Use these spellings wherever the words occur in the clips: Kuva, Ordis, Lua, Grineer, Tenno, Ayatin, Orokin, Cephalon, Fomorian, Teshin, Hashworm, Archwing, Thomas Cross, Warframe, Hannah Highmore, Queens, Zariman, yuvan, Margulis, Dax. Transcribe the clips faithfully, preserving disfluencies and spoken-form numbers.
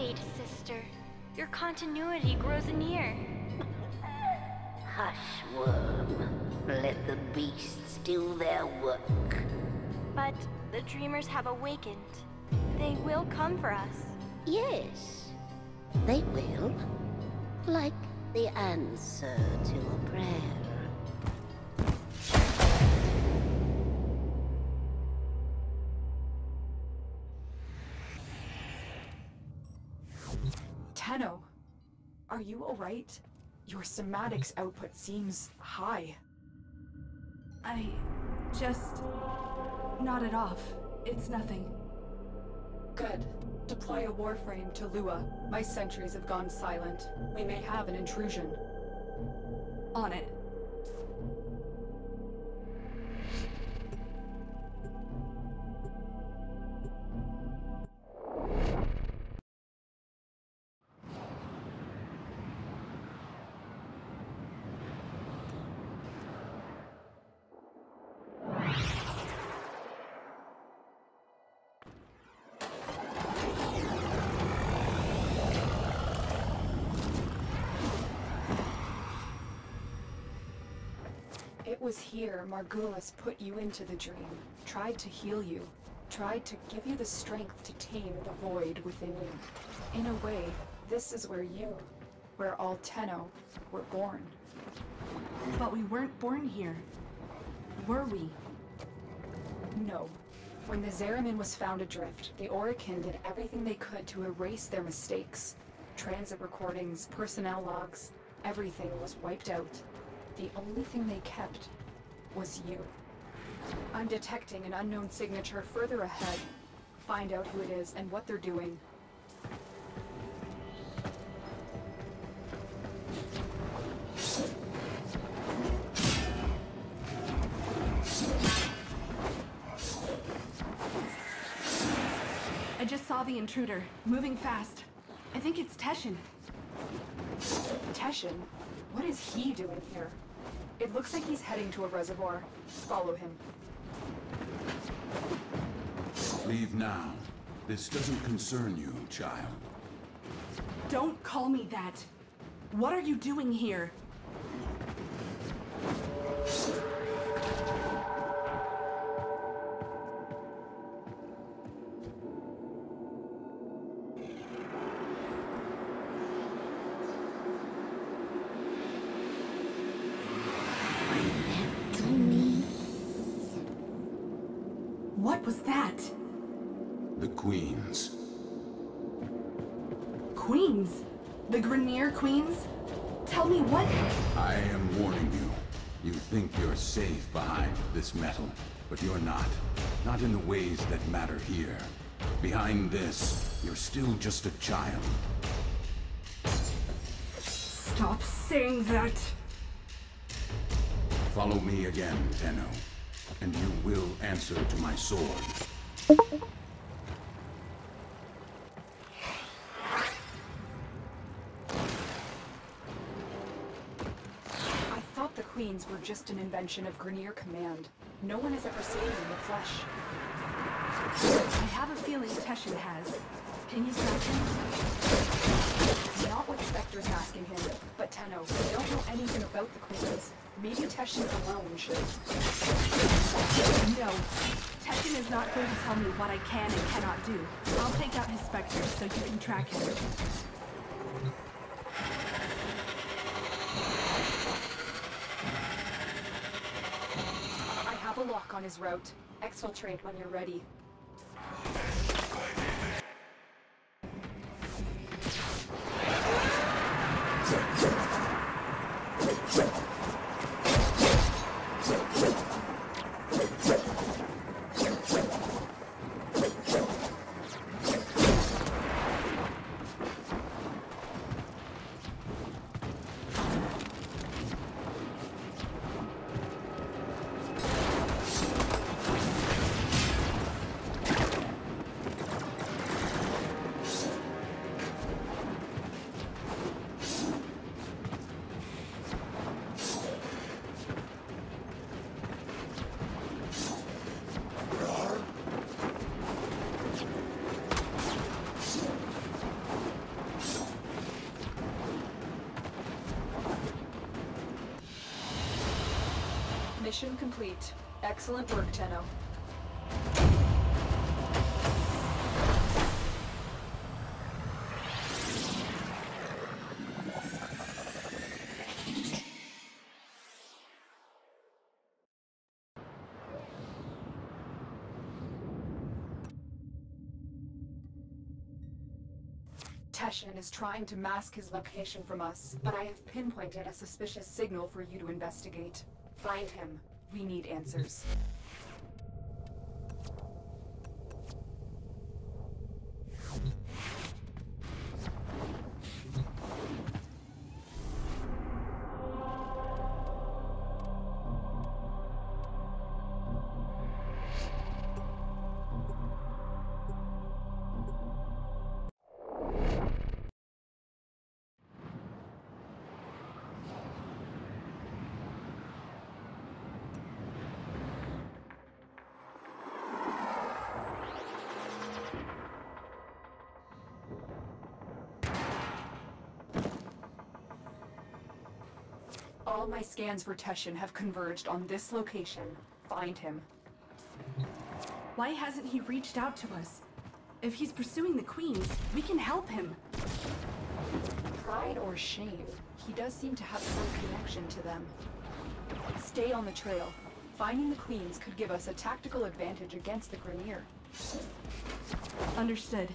Wait, sister. Your continuity grows anear. Hush, worm. Let the beasts do their work. But the dreamers have awakened. They will come for us. Yes, they will. Like the answer to a prayer. Tenno, are you alright? Your somatics output seems high. I just nodded off. It's nothing. Good. Deploy a warframe to Lua. My sentries have gone silent. We may have an intrusion. On it. It was here Margulis put you into the dream, tried to heal you, tried to give you the strength to tame the void within you. In a way, this is where you, where all Tenno, were born. But we weren't born here, were we? No. When the Zariman was found adrift, the Orokin did everything they could to erase their mistakes. Transit recordings, personnel logs, everything was wiped out. The only thing they kept was you. I'm detecting an unknown signature further ahead. Find out who it is and what they're doing. I just saw the intruder, moving fast. I think it's Teshin. Teshin? What is he doing here? It looks like he's heading to a reservoir. Follow him. Leave now. This doesn't concern you, child. Don't call me that. What are you doing here? What was that? The Queens. Queens? The Grineer Queens? Tell me what? I am warning you. You think you're safe behind this metal, but you're not. Not in the ways that matter here. Behind this, you're still just a child. Stop saying that! Follow me again, Tenno. And you will answer to my sword. I thought the Queens were just an invention of Grineer Command. No one has ever seen them in the flesh. I have a feeling Teshin has. Can you stop him? Not what Spectre's asking him, but Tenno, I don't know anything about the Queens. Maybe Teshin alone should. No. Teshin is not going to tell me what I can and cannot do. I'll take out his Spectre so you can track him. I have a lock on his route. Exfiltrate when you're ready. Mission complete. Excellent work, Tenno. Teshin is trying to mask his location from us, but I have pinpointed a suspicious signal for you to investigate. Find him. We need answers. All my scans for Teshin have converged on this location. Find him. Why hasn't he reached out to us? If he's pursuing the Queens, we can help him. Pride or shame, he does seem to have some connection to them. Stay on the trail. Finding the Queens could give us a tactical advantage against the Grineer. Understood.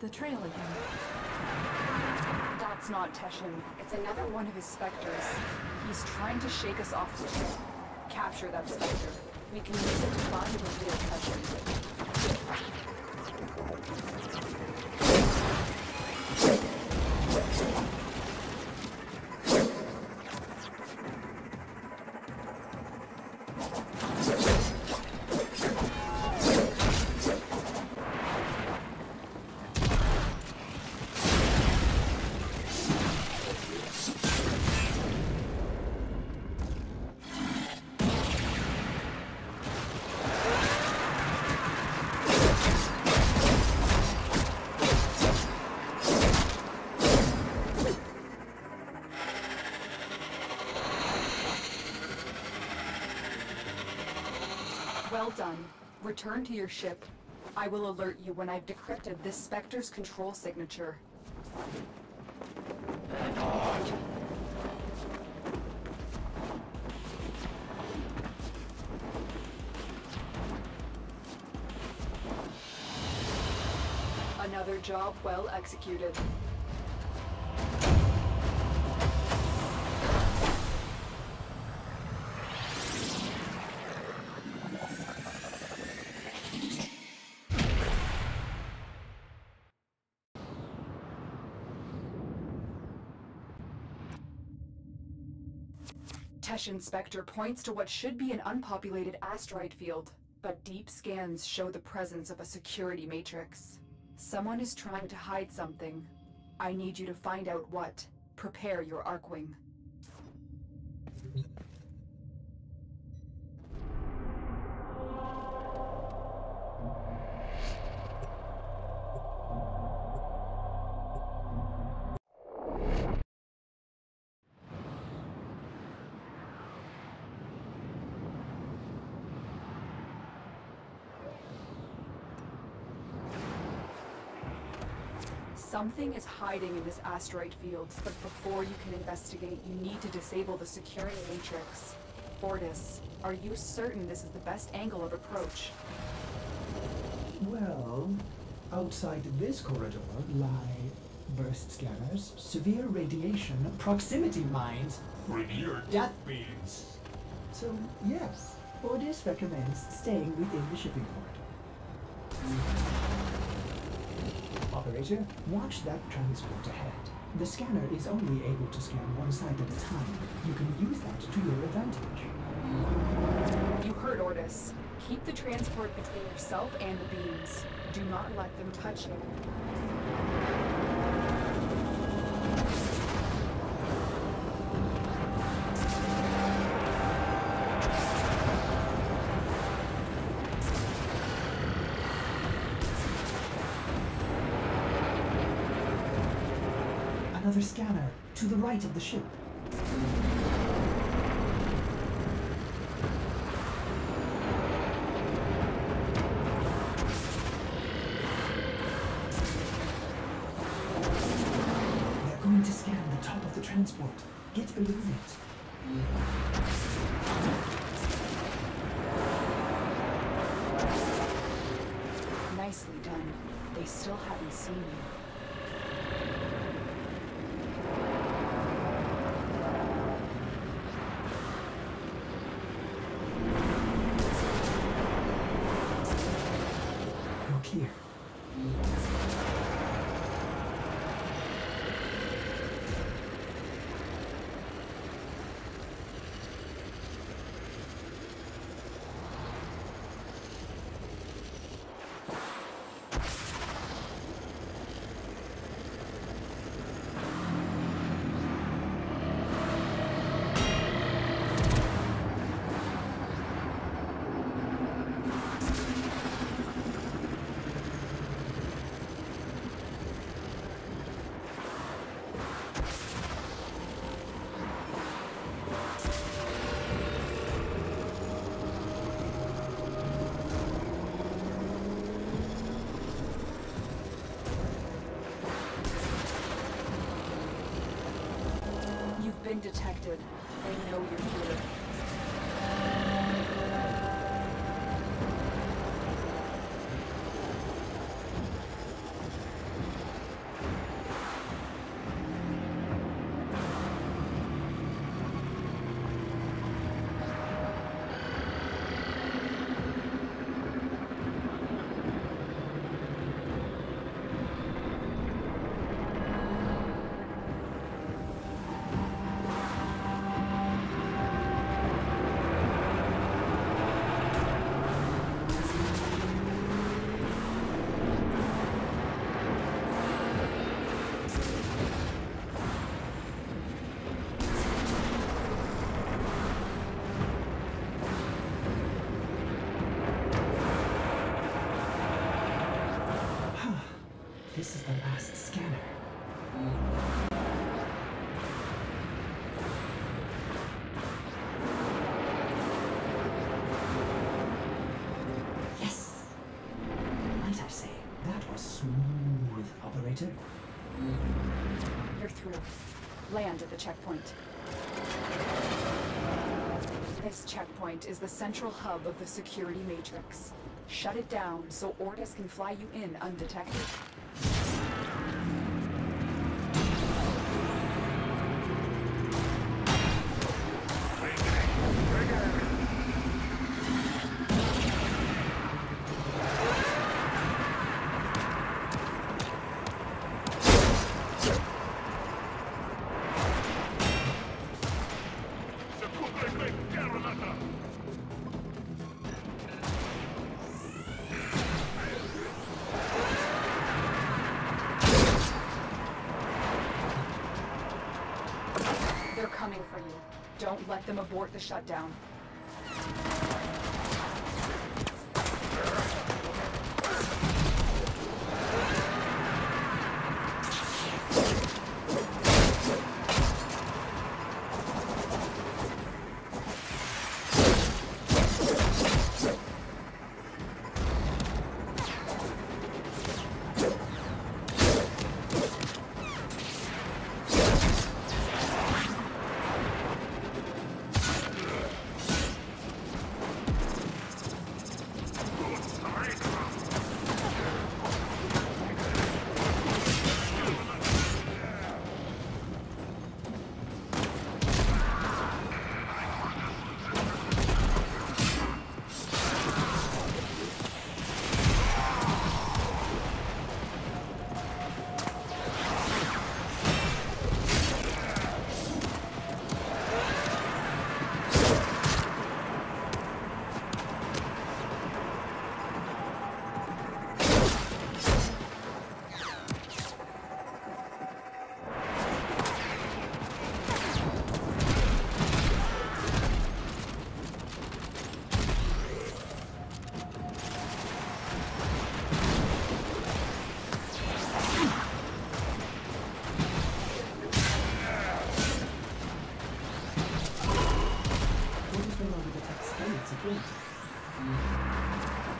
The trail again. That's not Teshin. It's another one of his specters. He's trying to shake us off the trail. Capture that specter. We can use it to find the real Teshin. Well done. Return to your ship. I will alert you when I've decrypted this Spectre's control signature. Another job well executed. Teshin Spectre points to what should be an unpopulated asteroid field, but deep scans show the presence of a security matrix. Someone is trying to hide something. I need you to find out what. Prepare your Archwing. Something is hiding in this asteroid field, but before you can investigate, you need to disable the security matrix. Ordis, are you certain this is the best angle of approach? Well, outside this corridor lie burst scanners, severe radiation, proximity mines, Grineer death beams. So, yes, Ordis recommends staying within the shipping corridor. Operator, watch that transport ahead. The scanner is only able to scan one side at a time. You can use that to your advantage. You heard, Ordis. Keep the transport between yourself and the beams. Do not let them touch you. another scanner to the right of the ship. They're going to scan the top of the transport. Get below it. Nicely done. They still haven't seen you. Detected. They know you're here. This is the last scanner. Yes! Might I say, that was smooth, operator. You're through. Land at the checkpoint. This checkpoint is the central hub of the security matrix. Shut it down so Ordis can fly you in undetected. Don't let them abort the shutdown.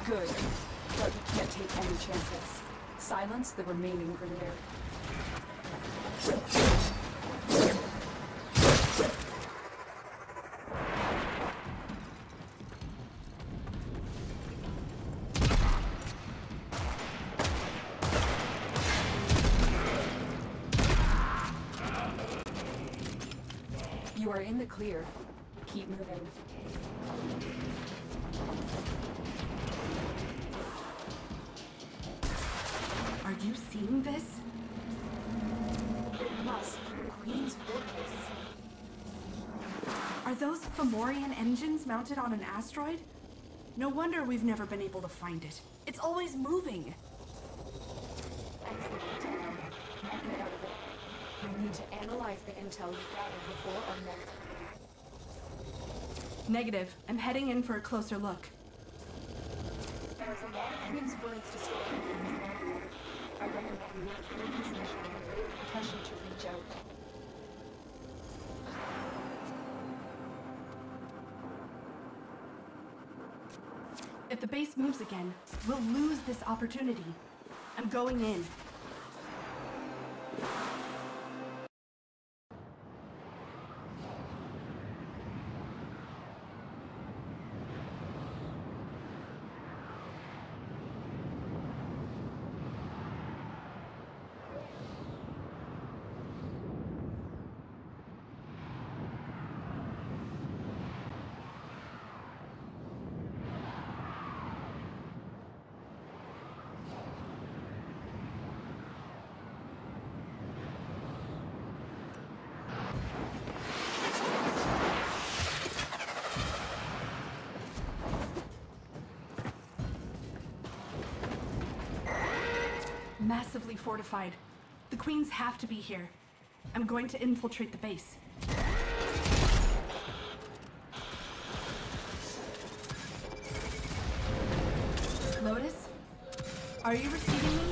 Good. But we can't take any chances. Silence the remaining Grineer. You are in the clear. Keep moving. Are you seeing this? It must be Queen's fortress. Are those Fomorian engines mounted on an asteroid? No wonder we've never been able to find it. It's always moving. To analyze the intel you gathered before or next. Negative. I'm heading in for a closer look. There's a lot of Queen's words destroyed in this area. I recommend you not doing this mission. Pressure to reach out. If the base moves again, we'll lose this opportunity. I'm going in. Massively fortified. The Queens have to be here. I'm going to infiltrate the base. Lotus, are you receiving me?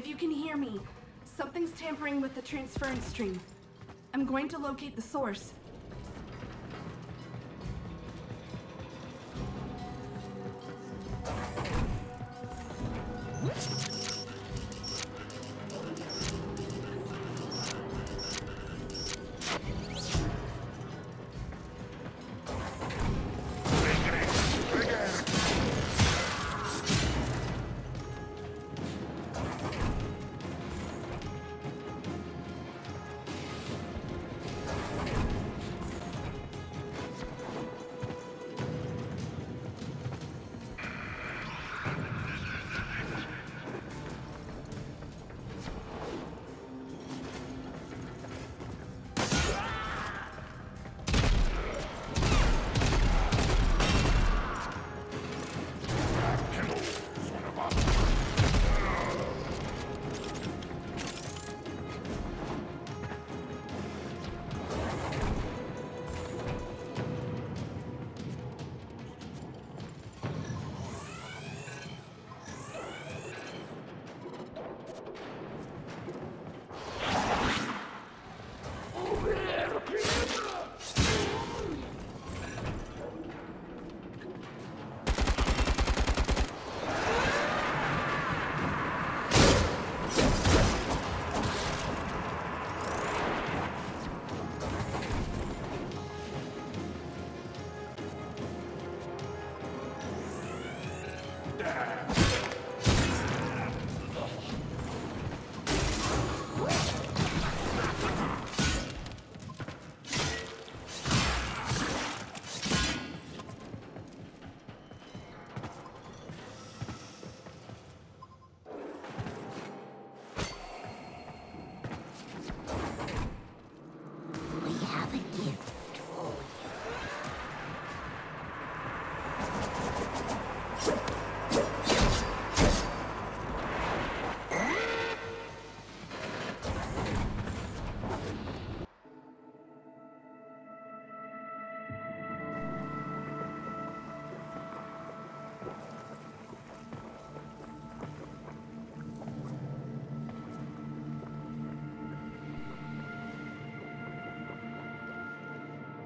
if you can hear me, something's tampering with the transference stream. I'm going to locate the source.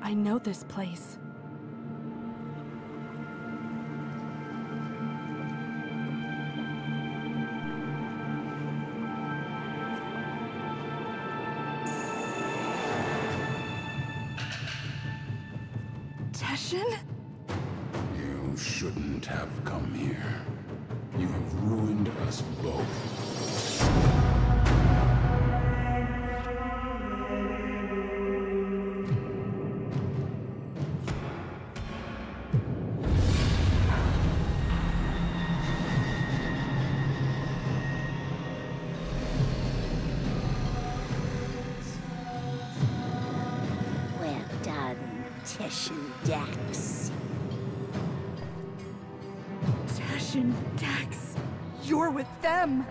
I know this place. Teshin? You shouldn't have come here. You have ruined us both. Teshin Dax. Teshin Dax, you're with them.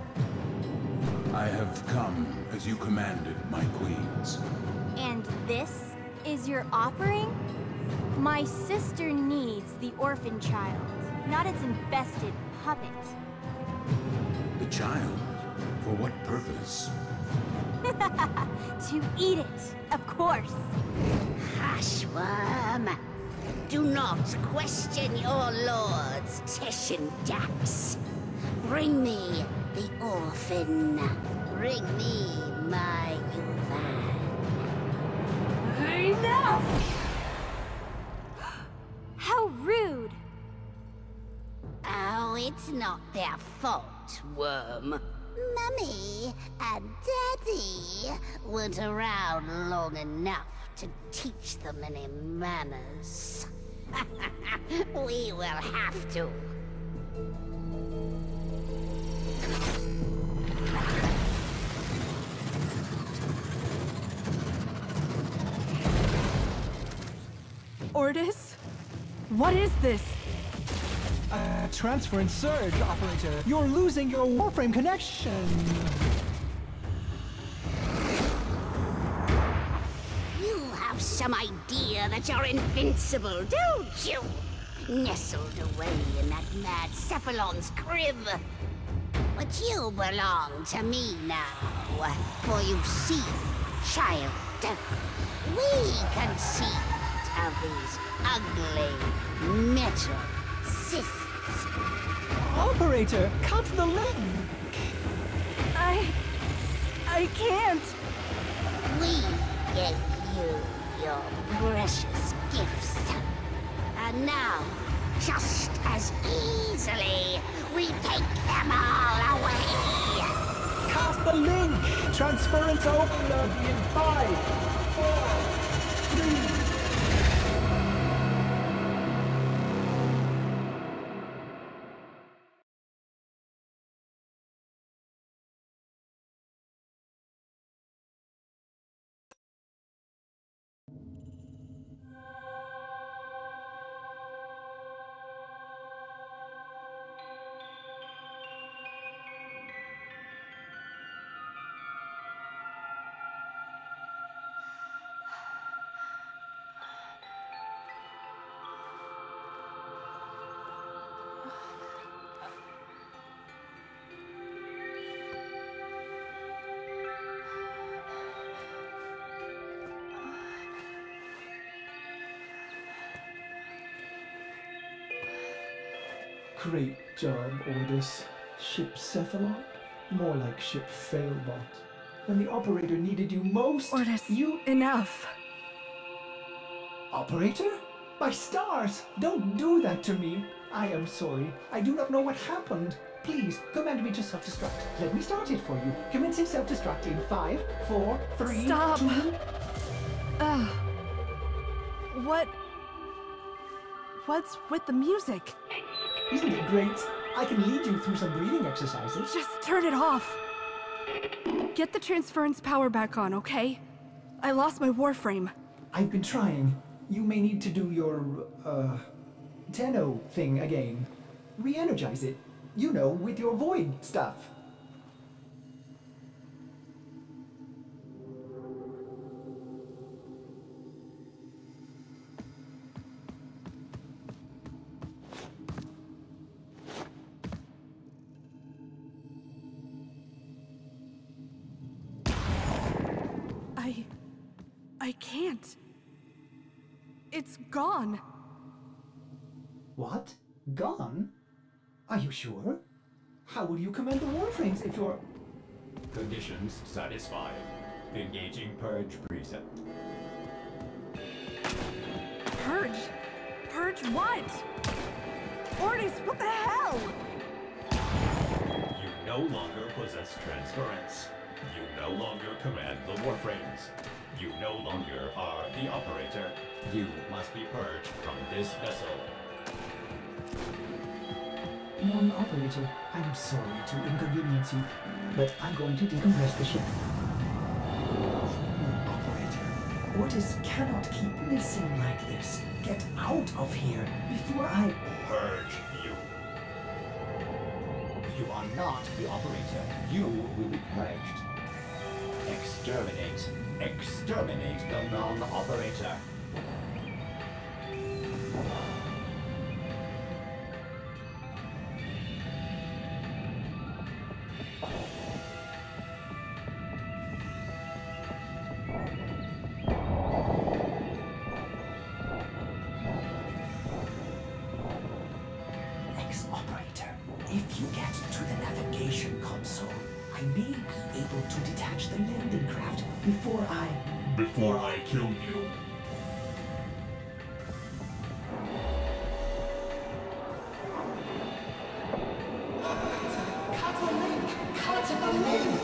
I have come as you commanded, my queens. And this is your offering? My sister needs the orphan child, not its infested puppet. The child? For what purpose? To eat it, of course. Hashworm, do not question your lords, Teshin Dax. Bring me the orphan. Bring me my yuvan. Enough! How rude! Oh, it's not their fault, worm. Mummy and Daddy weren't around long enough to teach them any manners. We will have to. Ordis? What is this? Uh, transfer and surge, operator. You're losing your Warframe connection. You have some idea that you're invincible, don't you? Nestled away in that mad Cephalon's crib. But you belong to me now, for you see, child, we conceived of these ugly metal cysts. Operator, cut the leg! I... I can't. We gave you your precious gifts, and now, just as easily, we take them all away! Cast the link! Transference overload in five, four, three... Great job, Ordis. Ship Cephalon? More like ship Failbot. When the operator needed you most, Ordis, you... Enough! Operator? My stars! Don't do that to me! I am sorry. I do not know what happened. Please, command me to self-destruct. Let me start it for you. Commencing self-destruct in five, four, three... Stop! Two... Uh, what... What's with the music? Isn't it great? I can lead you through some breathing exercises. Just turn it off. Get the transference power back on, okay? I lost my Warframe. I've been trying. You may need to do your, uh, Tenno thing again. Re-energize it. You know, with your void stuff. I can't. It's gone. What? Gone? Are you sure? How will you command the Warframes if your... Conditions satisfied. Engaging purge preset. Purge? Purge what? Ordis, what the hell? You no longer possess transference. You no longer command the Warframes. You no longer are the operator. You must be purged from this vessel. Non-operator, I'm sorry to inconvenience you, but I'm going to decompress the ship. Non-operator, Ordis cannot keep missing like this. Get out of here before I... Purge you. You are not the operator. You will be purged. Exterminate. Exterminate the non-operator. Ex-operator, if you get to the navigation console, I may be able to detach the landing craft before I... Before I kill you. Cut the link! Cut the link!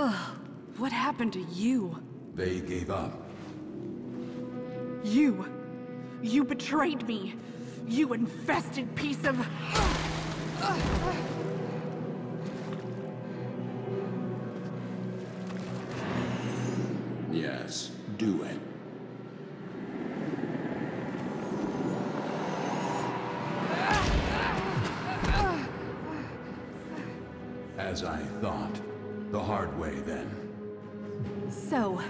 Ugh, what happened to you? They gave up. You. You betrayed me. You infested piece of... Yes, do it. As I thought, the hard way then. So,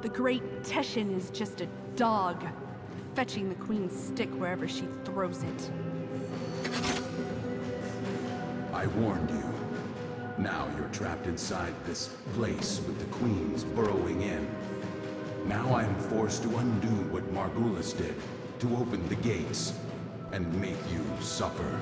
the great Teshin is just a dog, fetching the Queen's stick wherever she throws it. I warned you. Now you're trapped inside this place with the Queens burrowing in. Now I'm forced to undo what Margulis did, to open the gates, and make you suffer.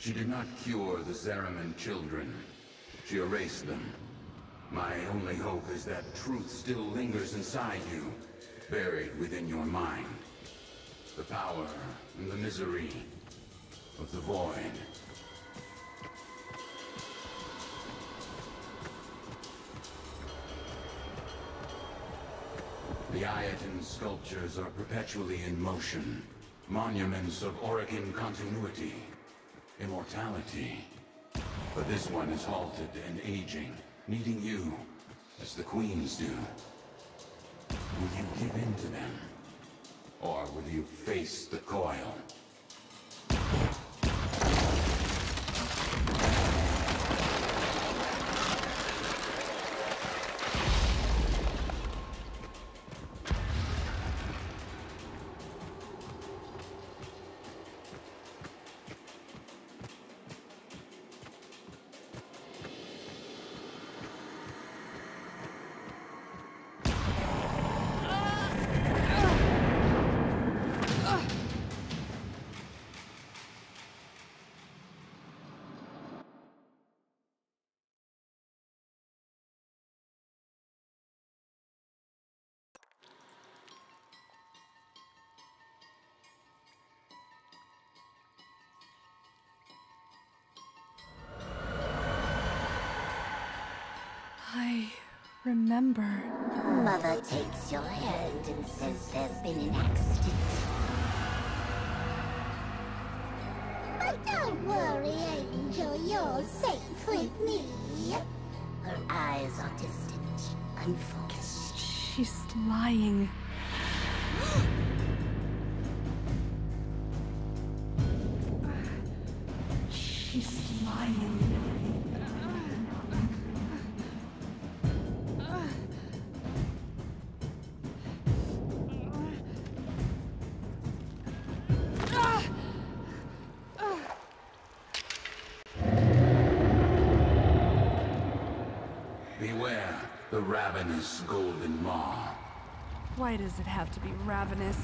She did not cure the Zariman children. She erased them. My only hope is that truth still lingers inside you, buried within your mind. The power and the misery of the void. The Ayatin sculptures are perpetually in motion. Monuments of Orokin continuity, immortality. But this one is halted and aging, needing you, as the Queens do. Will you give in to them? Or will you face the coil? Remember. Mother takes your hand and says there's been an accident. But don't worry, Angel, you're safe with me. Her eyes are distant, unfocused. She's lying. She's lying. Ravenous golden maw. Why does it have to be ravenous?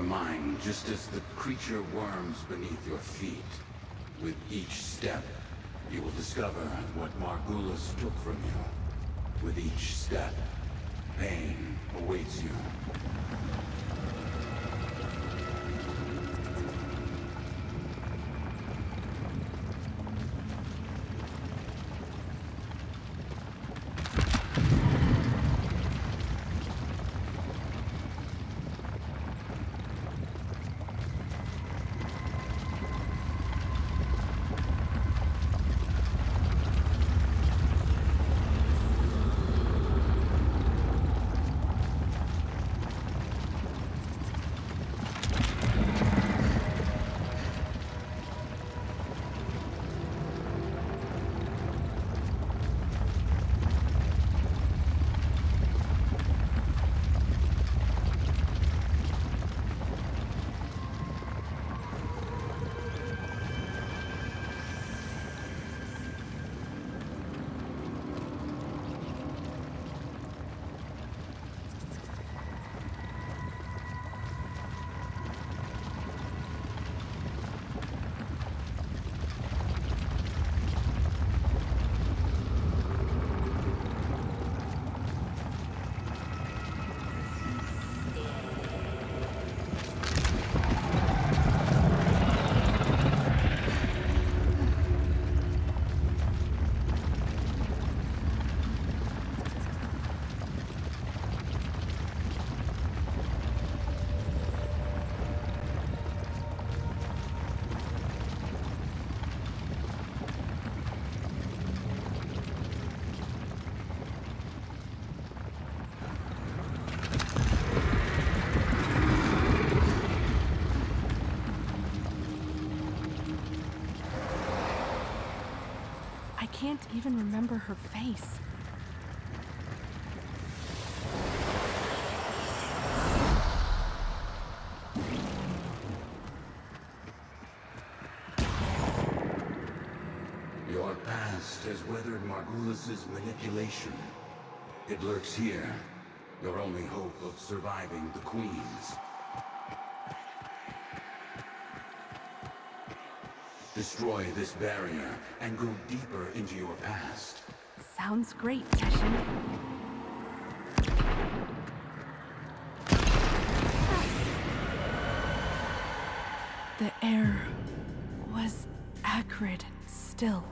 your mind just as the creature worms beneath your feet. With each step, you will discover what Margulis took from you. With each step, pain awaits you. I can't even remember her face. Your past has weathered Margulis's manipulation. It lurks here, your only hope of surviving the Queens. Destroy this barrier, and go deeper into your past. Sounds great, Teshin. The air was acrid still.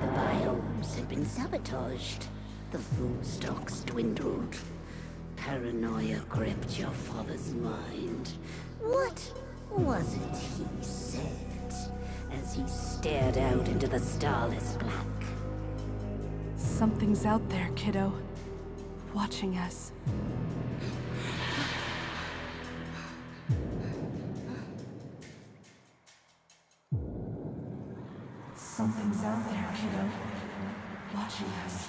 The biomes had been sabotaged. The food stocks dwindled. Paranoia gripped your father's mind. What was it he said? As he stared out into the starless black. Something's out there, kiddo. Watching us. Something's out there, kiddo. Watching us.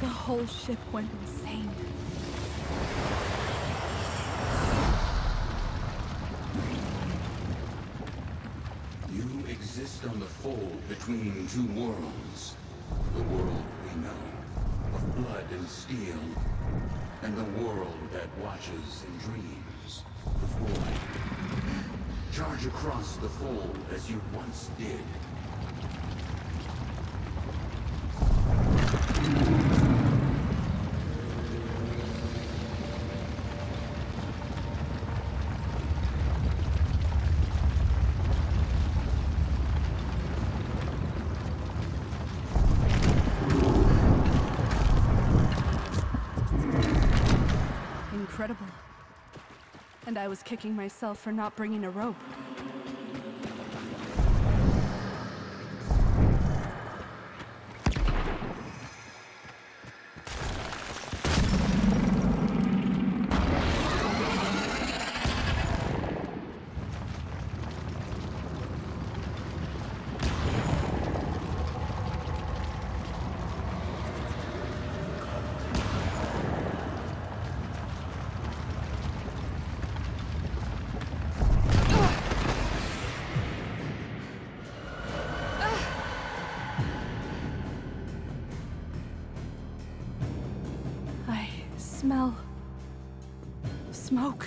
The whole ship went insane. You exist on the fold between two worlds. The world we know, of blood and steel, and the world that watches and dreams, the void. Charge across the fold as you once did. Incredible. And I was kicking myself for not bringing a rope. smell of smoke.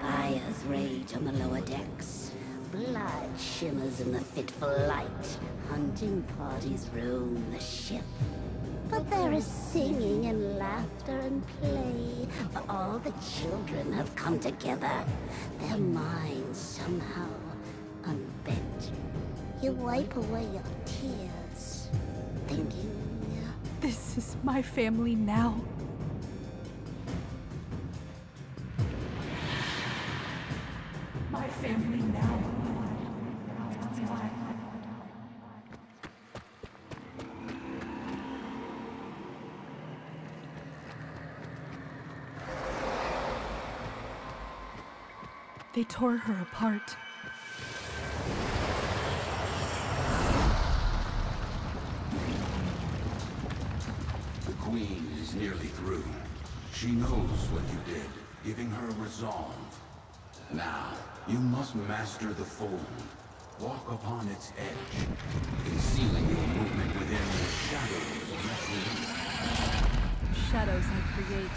Fires rage on the lower decks. Blood shimmers in the fitful light. Hunting parties roam the ship. But there is singing and laughter and play, for all the children have come together, their minds somehow unbent. You wipe away your tears, thinking... This is my family now. My family now. They tore her apart. The Queen is nearly through. She knows what you did, giving her resolve. Now, you must master the fold. Walk upon its edge, concealing your movement within the shadows I create. Shadows I create.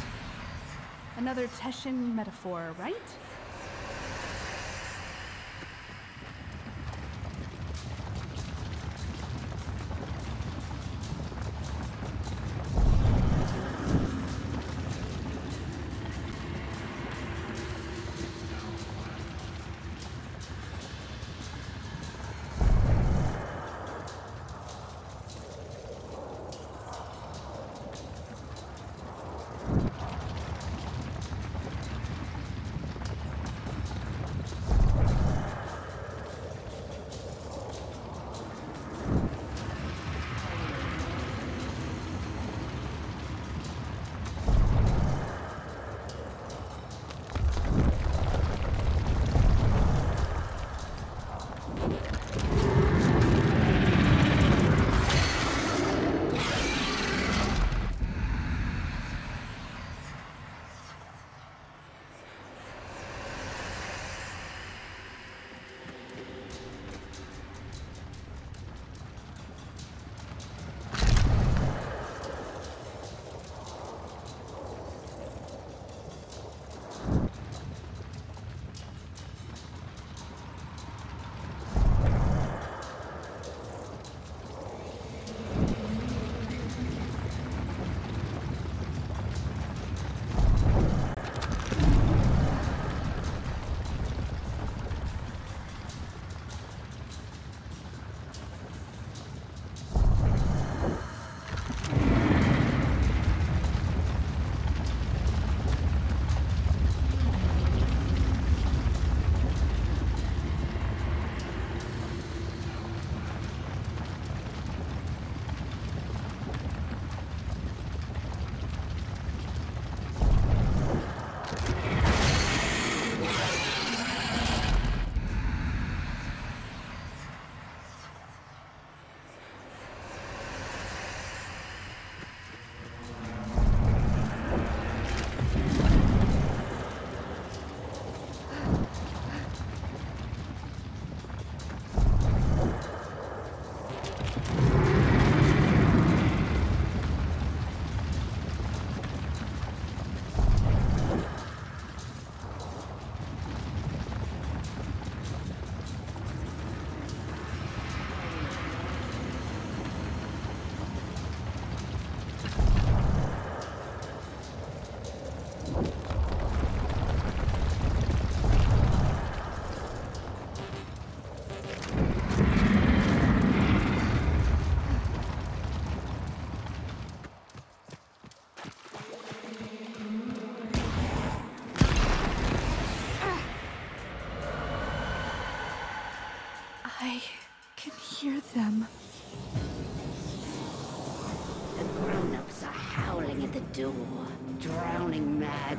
Another Teshin metaphor, right?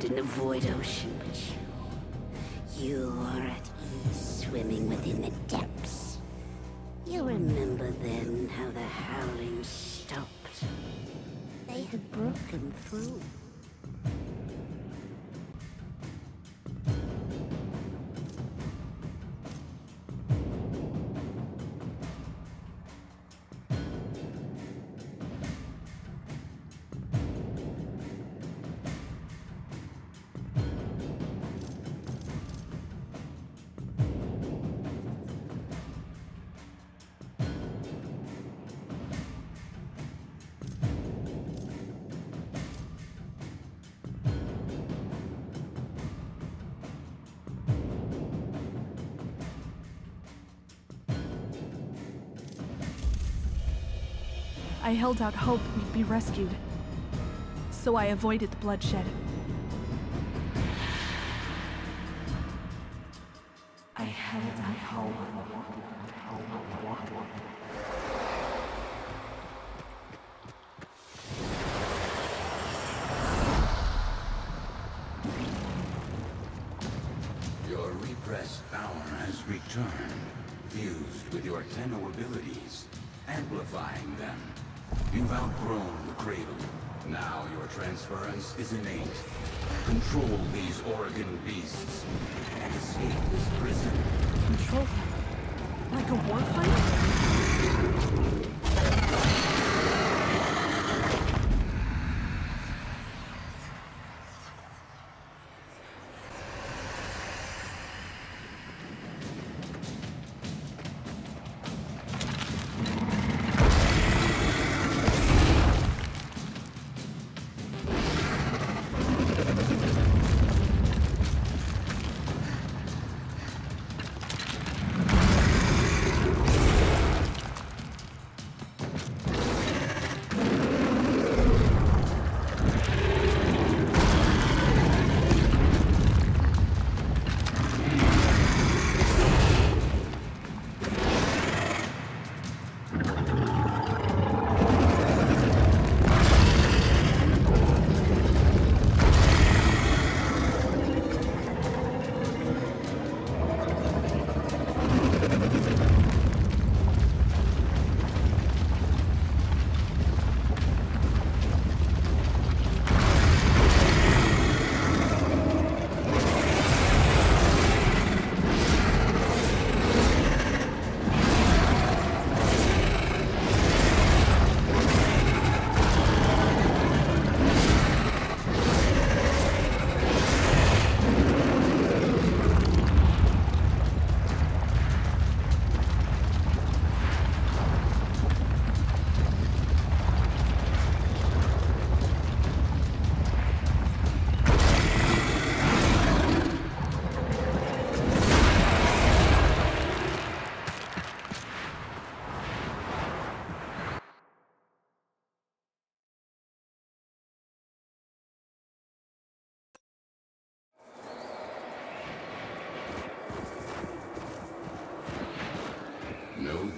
In the void ocean, but you, you are at ease swimming within the depths. You remember then how the howling stopped. They had broken through. I held out hope we'd be rescued. So I avoided the bloodshed. I held out hope. Your repressed power has returned, fused with your Tenno abilities, amplifying them. You've outgrown the cradle. Now your transference is innate. Control these Orokin beasts and escape this prison. Control them? Like a warframe.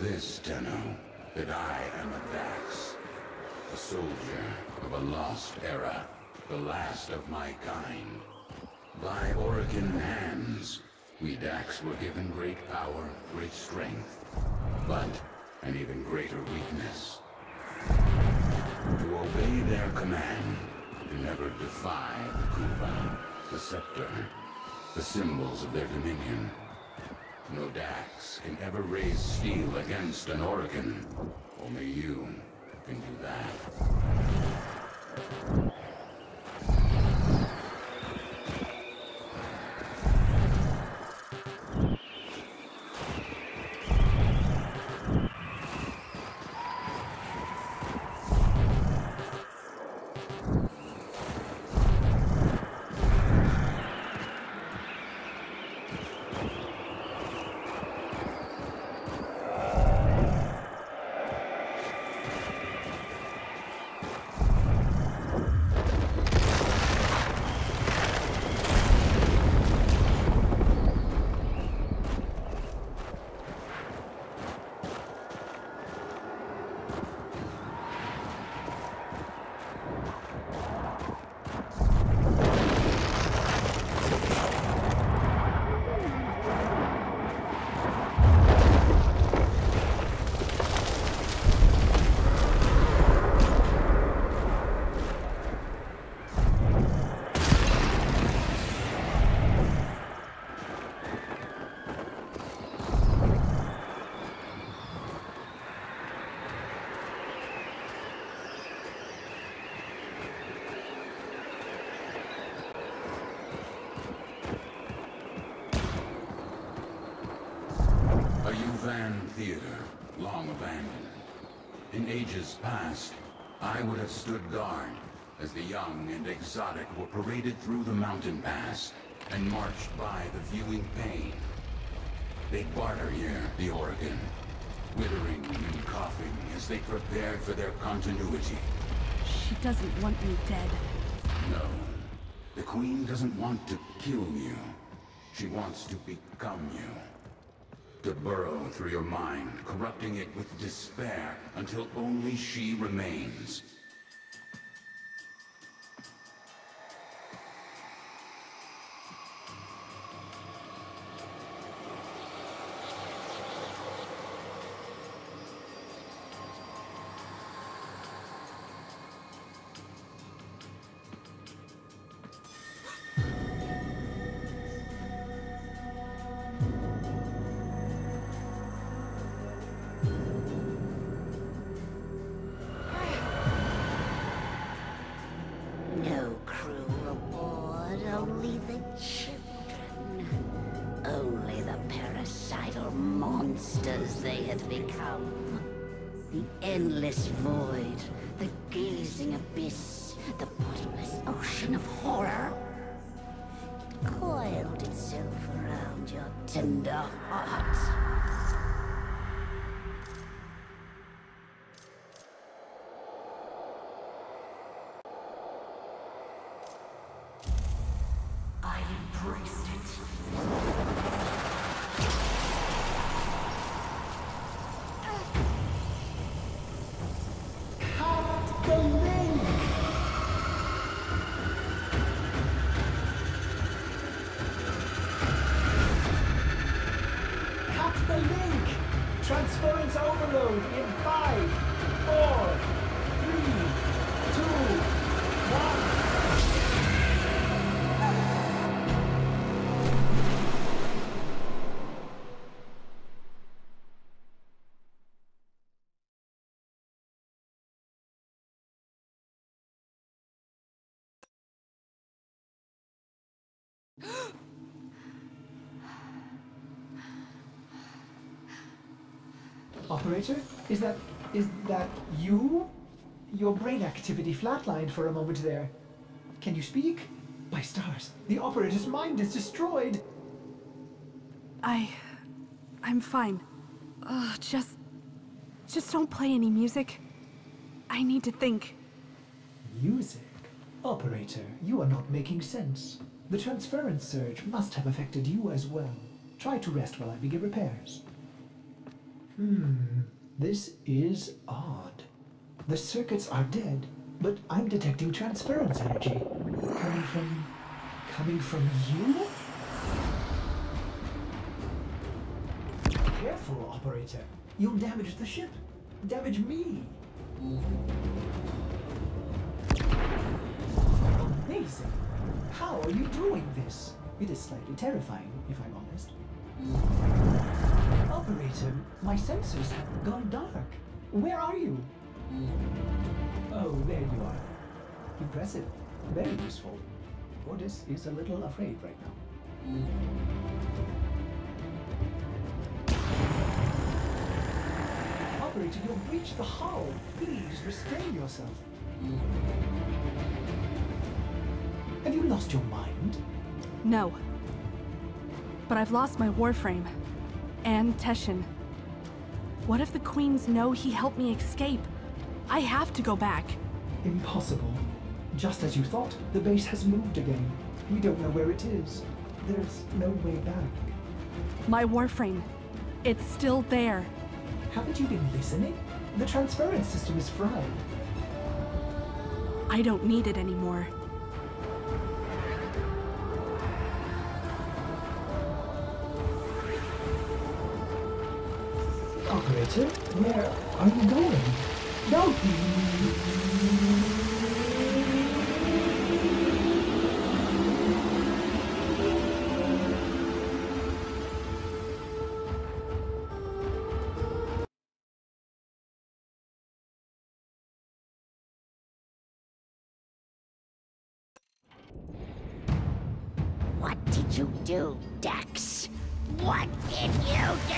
This, Tenno, that I am a Dax, a soldier of a lost era, the last of my kind. By Orokin hands, we Dax were given great power, great strength, but an even greater weakness. To obey their command, to never defy the Kuva, the scepter, the symbols of their dominion. No Dax can ever raise steel against an Orokin. Only you can do that. Theater, long abandoned. In ages past, I would have stood guard as the young and exotic were paraded through the mountain pass and marched by the viewing pane. They barter here, the Orokin, Whittering and coughing as they prepared for their continuity. She doesn't want me dead. No. The Queen doesn't want to kill you. She wants to become you. To burrow through your mind, corrupting it with despair until only she remains. Operator, is that is that you? Your brain activity flatlined for a moment there. Can you speak? By stars, the operator's mind is destroyed. I, I'm fine. Ugh, just, just don't play any music. I need to think. Music? Operator, you are not making sense. The transference surge must have affected you as well. Try to rest while I begin repairs. Hmm, this is odd. The circuits are dead, but I'm detecting transference energy. Coming from... coming from you? Careful, operator. You'll damage the ship. Damage me. Amazing. How are you doing this? It is slightly terrifying, if I'm honest. Operator, my sensors have gone dark. Where are you? Oh, there you are. Impressive. Very useful. Ordis is a little afraid right now. Operator, you'll breach the hull. Please restrain yourself. Have you lost your mind? No. But I've lost my Warframe. And Teshin. What if the Queens know he helped me escape? I have to go back. Impossible. Just as you thought, the base has moved again. We don't know where it is. There's no way back. My Warframe. It's still there. Haven't you been listening? The transference system is fried. I don't need it anymore. Operator, where are you going? Don't What did you do, Dax? What did you do?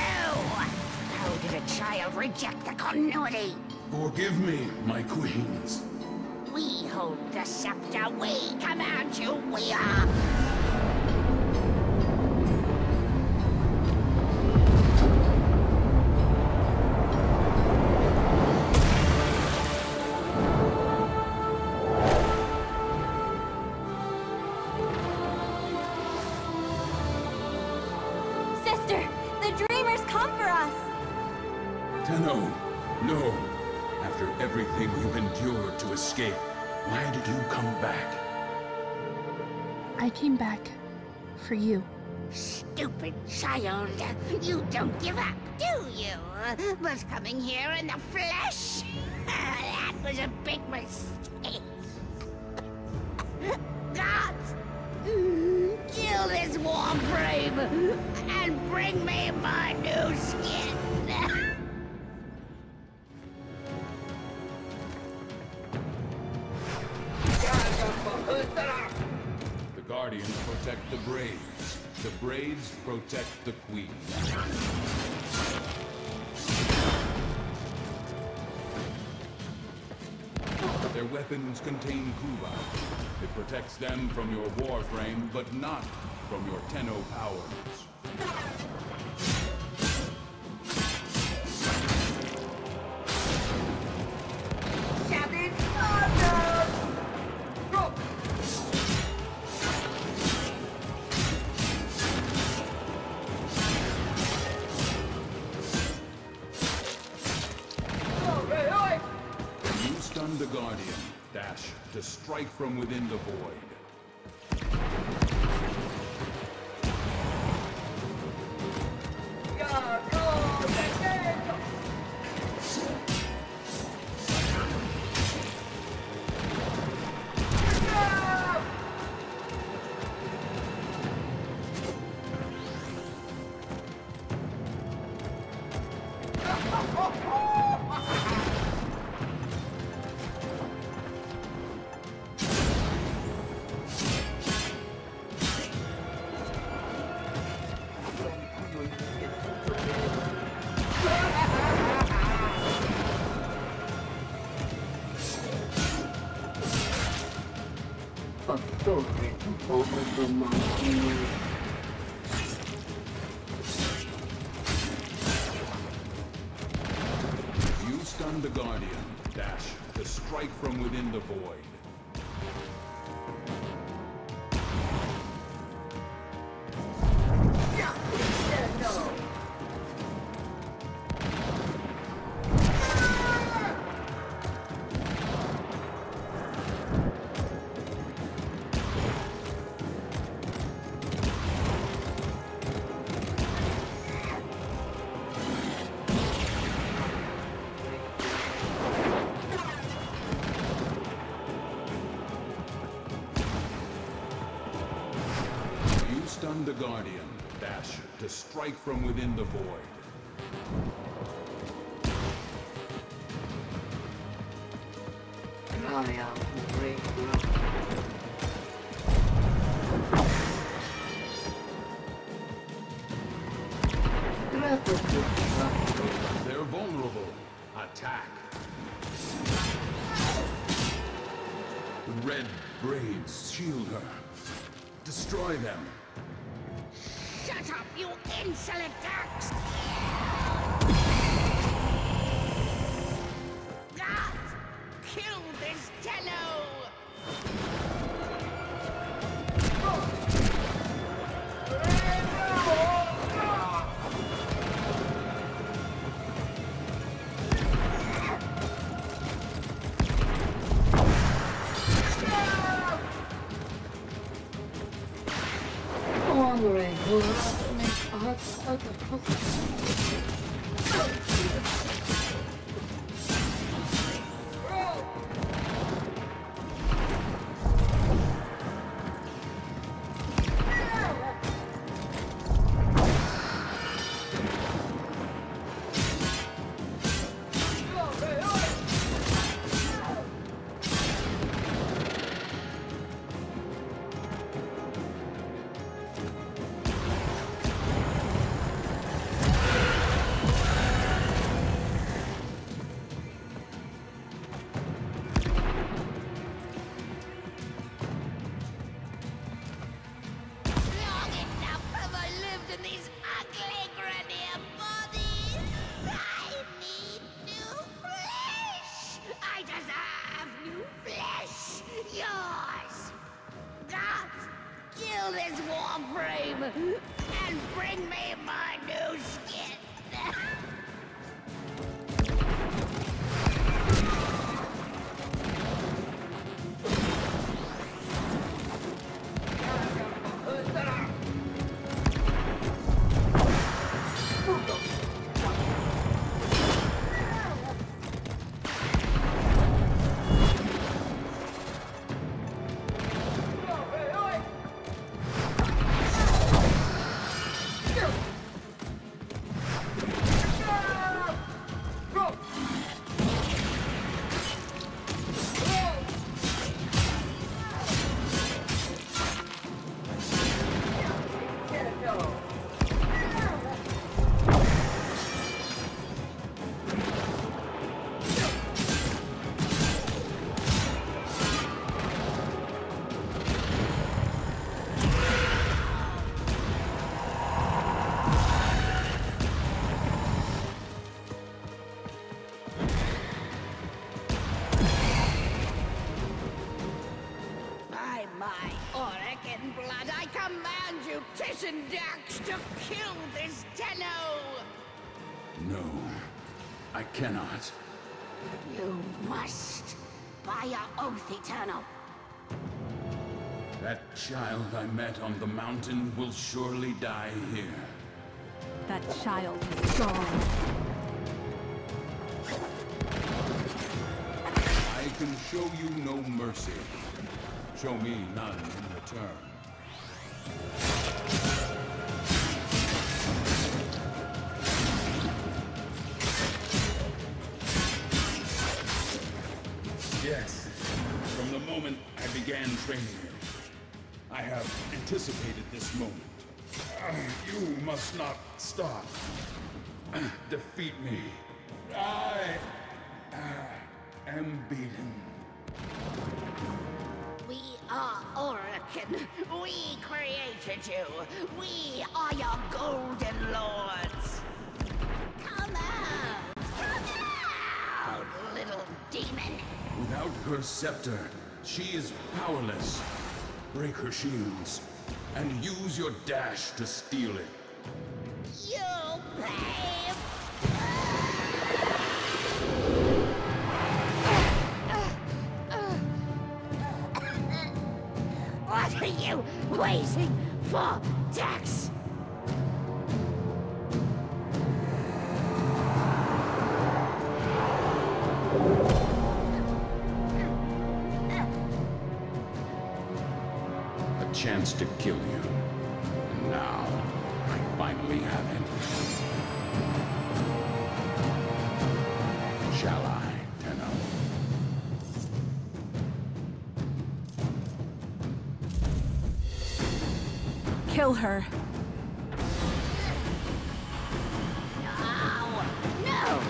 How did a child reject the continuity? Forgive me, my queens. We hold the scepter, we command you, we are... Tenno, no. After everything you endured to escape, why did you come back? I came back for you. Stupid child, you don't give up, do you? Was coming here in the flesh? That was a big mistake. Gods, kill this Warframe and bring me my new skin. The Guardians protect the Braves. The Braves protect the Queen. Their weapons contain Kuva. It protects them from your Warframe, but not from your Tenno powers. The Guardian, dash, to strike from within the void. You stun the Guardian, dash, to strike from within the void. Stun the Guardian, dash, to strike from within the void. I am brave. They're vulnerable. Attack. The red braids shield her. Destroy them. Shut up, you insolent Dax! Gods! Kill this Tenno! And bring me my new skin! my Orokin blood, I command you, Teshin Dax, to kill this Tenno! No, I cannot. You must, by your oath eternal. That child I met on the mountain will surely die here. That child is gone. I can show you no mercy. Show me none in return. Yes, from the moment I began training you, I have anticipated this moment. Uh, you must not stop. Uh, defeat me. I uh, am beaten. We are Orokin. We created you. We are your golden lords. Come out! Come out, little demon! Without her scepter, she is powerless. Break her shields, and use your dash to steal it. You brave! What are you waiting for, Dax? Chance to kill you. And now, I finally have it. Shall I, Tenno? Kill her. No! No!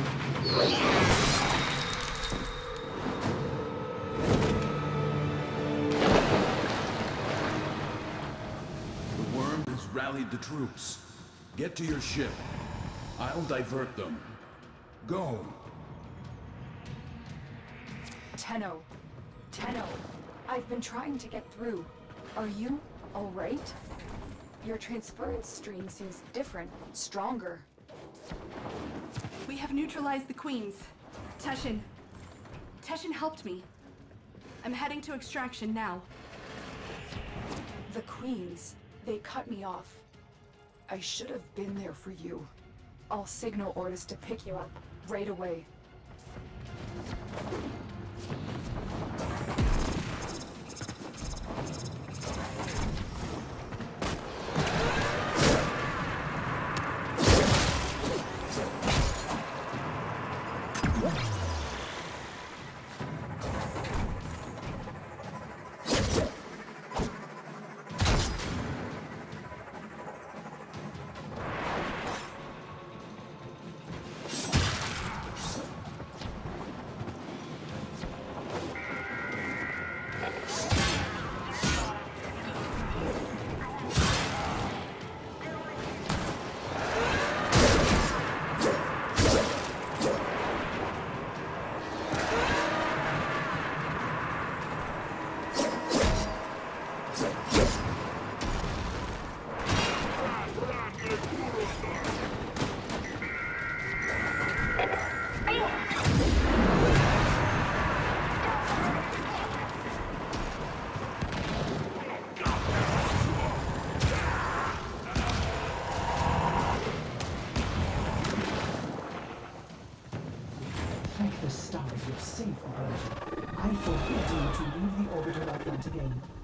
The troops. Get to your ship. I'll divert them. Go. Tenno. Tenno. I've been trying to get through. Are you all right? Your transference stream seems different, stronger. We have neutralized the Queens. Teshin. Teshin helped me. I'm heading to extraction now. The Queens. They cut me off. I should have been there for you. I'll signal Ordis to pick you up right away.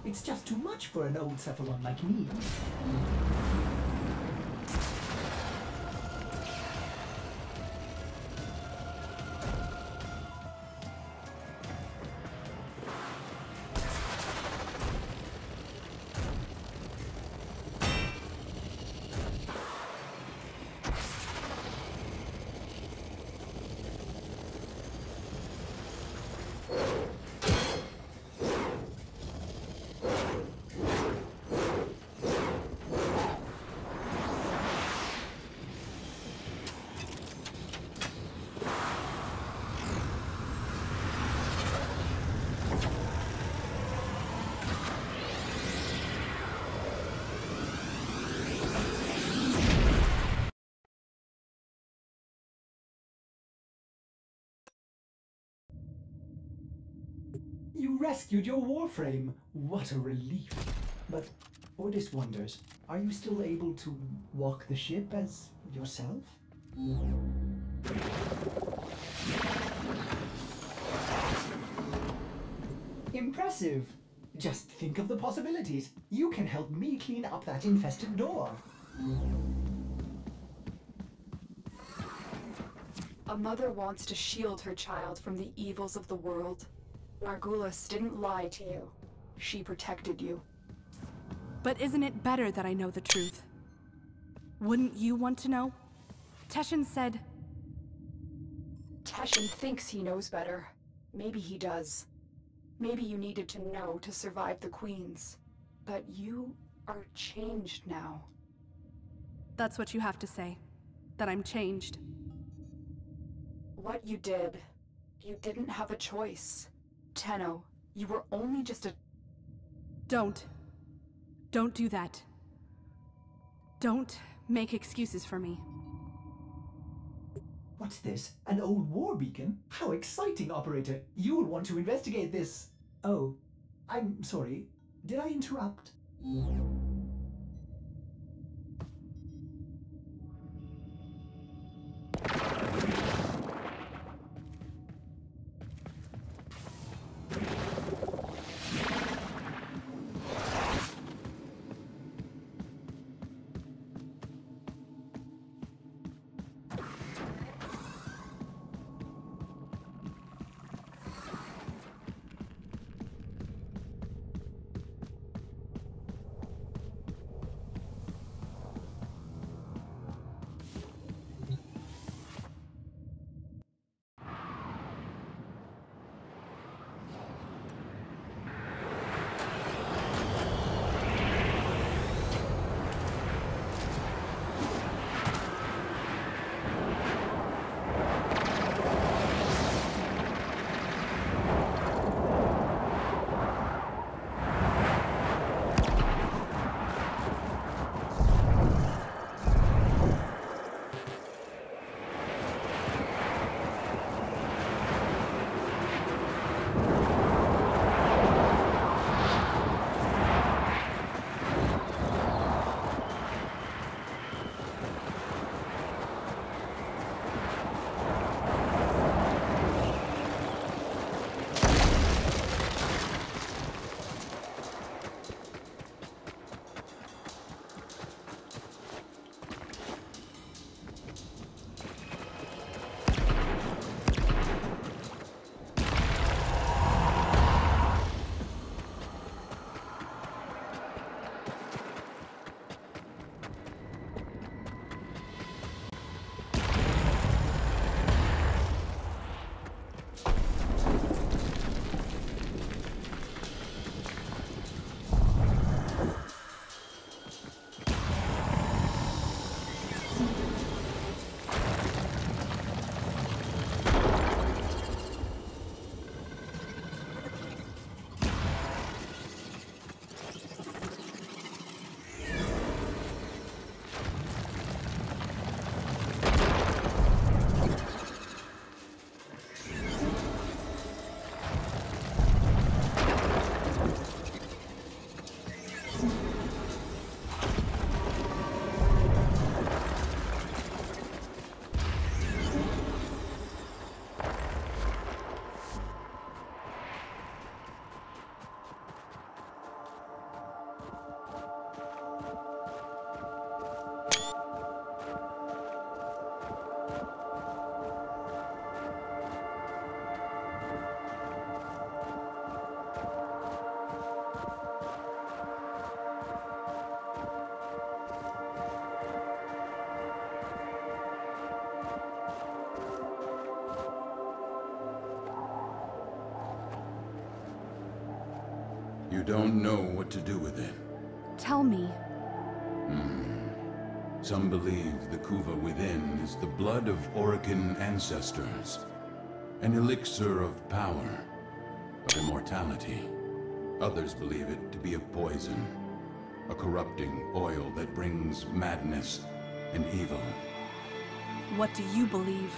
It's just too much for an old Cephalon like me. You rescued your Warframe! What a relief! But Ordis wonders, are you still able to walk the ship as yourself? Impressive! Just think of the possibilities. You can help me clean up that infested door. A mother wants to shield her child from the evils of the world. Margulis didn't lie to you. She protected you. But isn't it better that I know the truth? Wouldn't you want to know? Teshin said... Teshin thinks he knows better. Maybe he does. Maybe you needed to know to survive the Queens. But you are changed now. That's what you have to say. That I'm changed. What you did, you didn't have a choice. Tenno, you were only just a... Don't. Don't do that. Don't make excuses for me. What's this? An old war beacon? How exciting, operator! You will want to investigate this. Oh, I'm sorry. Did I interrupt? You don't know what to do with it. Tell me. Mm. Some believe the Kuva within is the blood of Orokin ancestors. An elixir of power, of immortality. Others believe it to be a poison. A corrupting oil that brings madness and evil. What do you believe?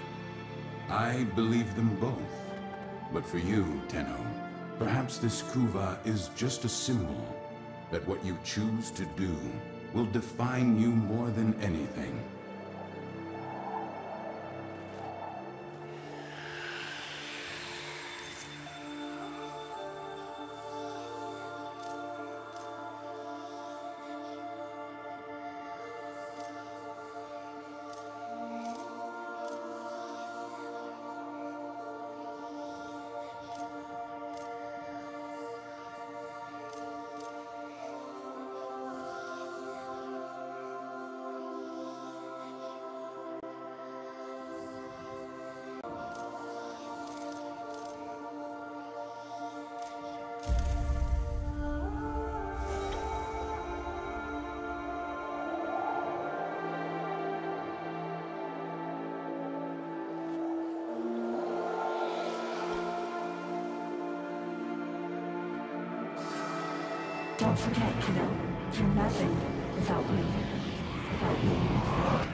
I believe them both. But for you, Tenno, Perhaps this Kuva is just a symbol that what you choose to do will define you more than anything. Don't forget, kiddo, you're nothing without me. Without me. Without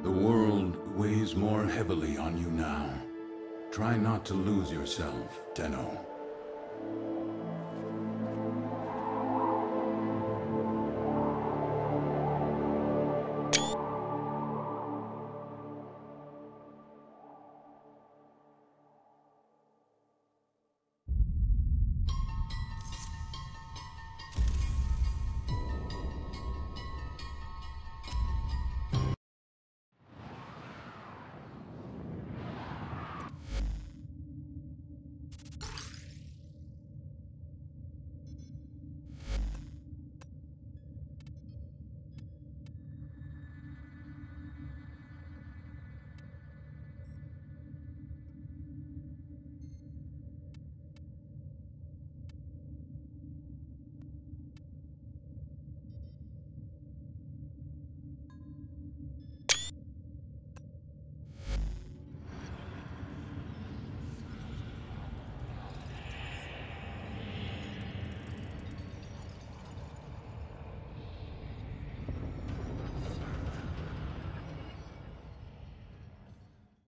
me. The world weighs more heavily on you now. Try not to lose yourself, Tenno.